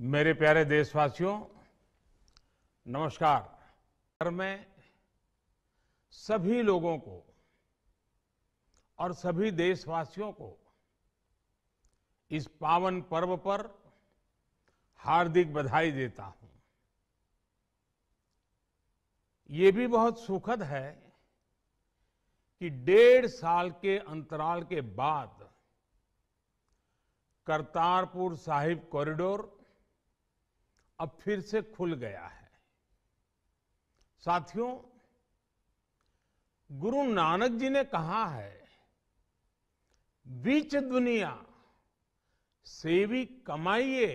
मेरे प्यारे देशवासियों, नमस्कार। मैं सभी लोगों को और सभी देशवासियों को इस पावन पर्व पर हार्दिक बधाई देता हूं। ये भी बहुत सुखद है कि 1.5 साल के अंतराल के बाद करतारपुर साहिब कॉरिडोर अब फिर से खुल गया है। साथियों, गुरु नानक जी ने कहा है, बीच दुनिया सेवी कमाइए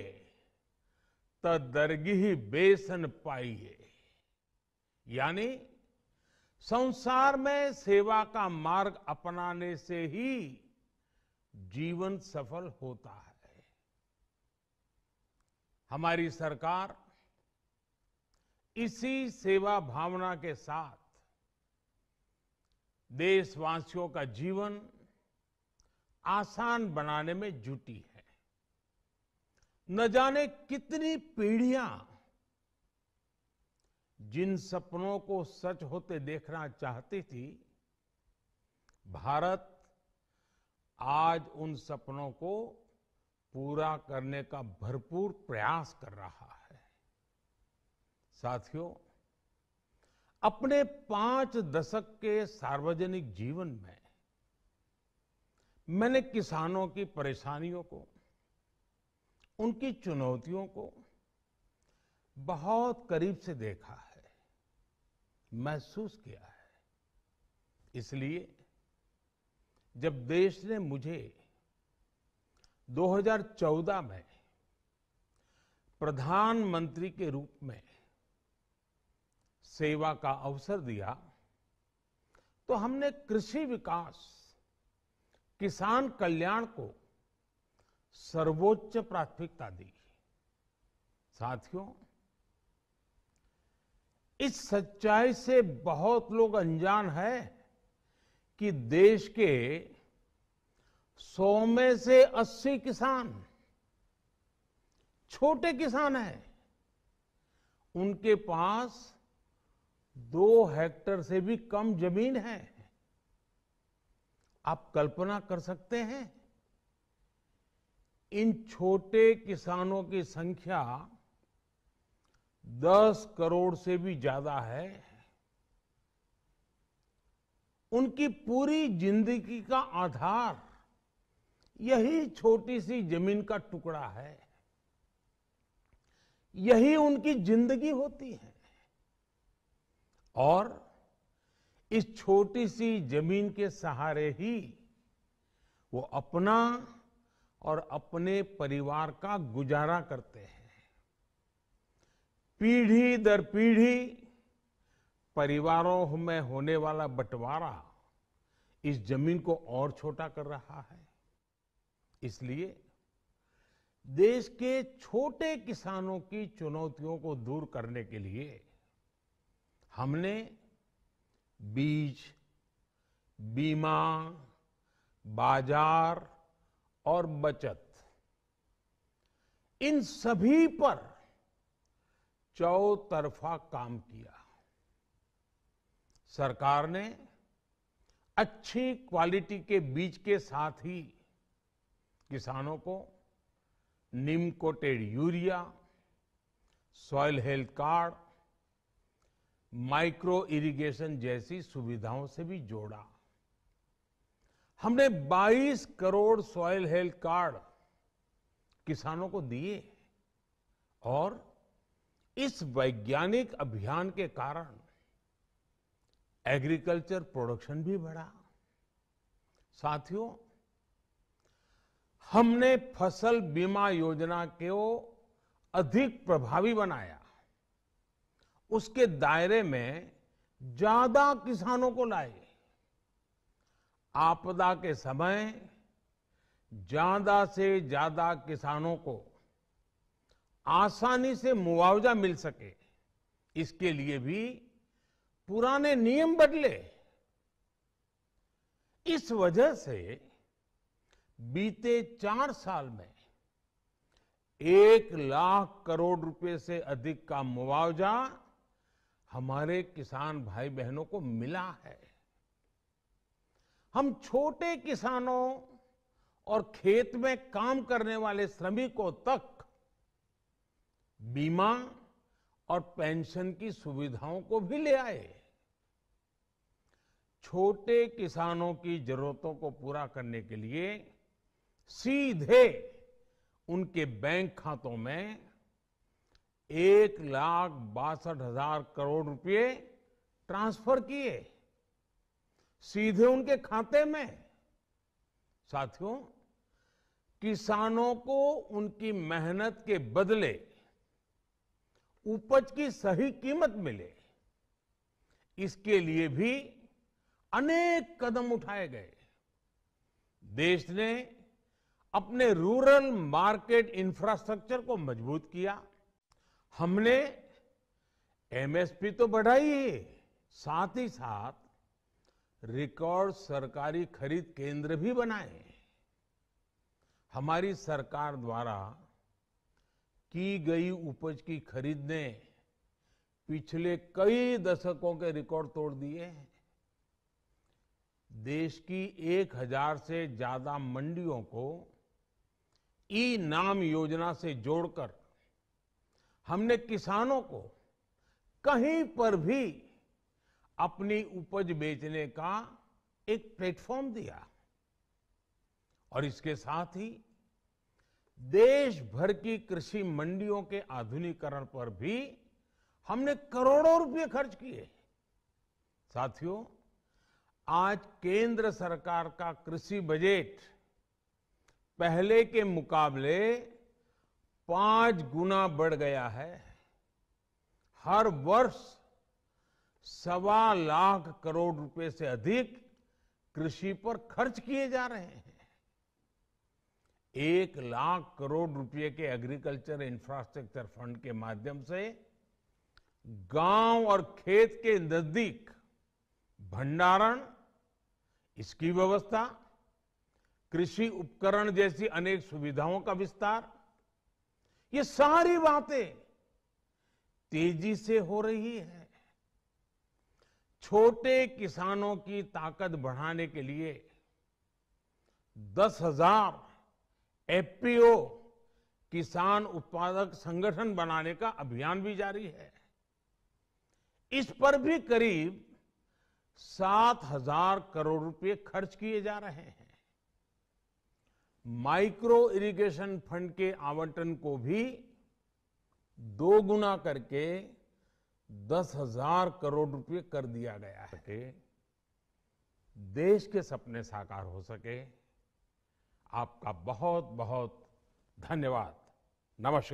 त दरगिही बेसन पाइए, यानी संसार में सेवा का मार्ग अपनाने से ही जीवन सफल होता है। हमारी सरकार इसी सेवा भावना के साथ देशवासियों का जीवन आसान बनाने में जुटी है। न जाने कितनी पीढ़ियां जिन सपनों को सच होते देखना चाहती थी, भारत आज उन सपनों को पूरा करने का भरपूर प्रयास कर रहा है। साथियों, अपने 5 दशक के सार्वजनिक जीवन में मैंने किसानों की परेशानियों को, उनकी चुनौतियों को बहुत करीब से देखा है, महसूस किया है। इसलिए जब देश ने मुझे 2014 में प्रधानमंत्री के रूप में सेवा का अवसर दिया, तो हमने कृषि विकास, किसान कल्याण को सर्वोच्च प्राथमिकता दी। साथियों, इस सच्चाई से बहुत लोग अनजान हैं कि देश के 100 में से 80 किसान छोटे किसान हैं। उनके पास 2 हेक्टेयर से भी कम जमीन है। आप कल्पना कर सकते हैं, इन छोटे किसानों की संख्या 10 करोड़ से भी ज्यादा है। उनकी पूरी जिंदगी का आधार यही छोटी सी जमीन का टुकड़ा है, यही उनकी जिंदगी होती है। और इस छोटी सी जमीन के सहारे ही वो अपना और अपने परिवार का गुजारा करते हैं। पीढ़ी दर पीढ़ी परिवारों में होने वाला बंटवारा इस जमीन को और छोटा कर रहा है। इसलिए देश के छोटे किसानों की चुनौतियों को दूर करने के लिए हमने बीज, बीमा, बाजार और बचत, इन सभी पर चौतरफा काम किया। सरकार ने अच्छी क्वालिटी के बीज के साथ ही किसानों को neem coated urea, soil health card, micro irrigation जैसी सुविधाओं से भी जोड़ा। हमने 22 करोड़ सॉइल हेल्थ कार्ड किसानों को दिए और इस वैज्ञानिक अभियान के कारण एग्रीकल्चर प्रोडक्शन भी बढ़ा। साथियों, हमने फसल बीमा योजना को अधिक प्रभावी बनाया, उसके दायरे में ज्यादा किसानों को लाए, आपदा के समय ज्यादा से ज्यादा किसानों को आसानी से मुआवजा मिल सके, इसके लिए भी पुराने नियम बदले। इस वजह से बीते 4 साल में 1 लाख करोड़ रुपए से अधिक का मुआवजा हमारे किसान भाई बहनों को मिला है। हम छोटे किसानों और खेत में काम करने वाले श्रमिकों तक बीमा और पेंशन की सुविधाओं को भी ले आए। छोटे किसानों की जरूरतों को पूरा करने के लिए सीधे उनके बैंक खातों में 1,62,000 करोड़ रुपए ट्रांसफर किए, सीधे उनके खाते में। साथियों, किसानों को उनकी मेहनत के बदले उपज की सही कीमत मिले, इसके लिए भी अनेक कदम उठाए गए। देश ने अपने रूरल मार्केट इंफ्रास्ट्रक्चर को मजबूत किया। हमने एमएसपी तो बढ़ाई है, साथ ही साथ रिकॉर्ड सरकारी खरीद केंद्र भी बनाए। हमारी सरकार द्वारा की गई उपज की खरीद ने पिछले कई दशकों के रिकॉर्ड तोड़ दिए हैं। देश की 1,000 से ज्यादा मंडियों को ई नाम योजना से जोड़कर हमने किसानों को कहीं पर भी अपनी उपज बेचने का एक प्लेटफॉर्म दिया। और इसके साथ ही देश भर की कृषि मंडियों के आधुनिकीकरण पर भी हमने करोड़ों रुपए खर्च किए। साथियों, आज केंद्र सरकार का कृषि बजट पहले के मुकाबले 5 गुना बढ़ गया है। हर वर्ष 1,25,00,000 करोड़ रुपए से अधिक कृषि पर खर्च किए जा रहे हैं। 1 लाख करोड़ रुपए के एग्रीकल्चर इंफ्रास्ट्रक्चर फंड के माध्यम से गांव और खेत के नजदीक भंडारण, इसकी व्यवस्था, कृषि उपकरण जैसी अनेक सुविधाओं का विस्तार, ये सारी बातें तेजी से हो रही है। छोटे किसानों की ताकत बढ़ाने के लिए 10,000 FPO किसान उत्पादक संगठन बनाने का अभियान भी जारी है। इस पर भी करीब 7,000 करोड़ रुपए खर्च किए जा रहे हैं। माइक्रो इरिगेशन फंड के आवंटन को भी 2 गुना करके 10,000 करोड़ रुपए कर दिया गया है। देश के सपने साकार हो सके। आपका बहुत बहुत धन्यवाद। नमस्कार।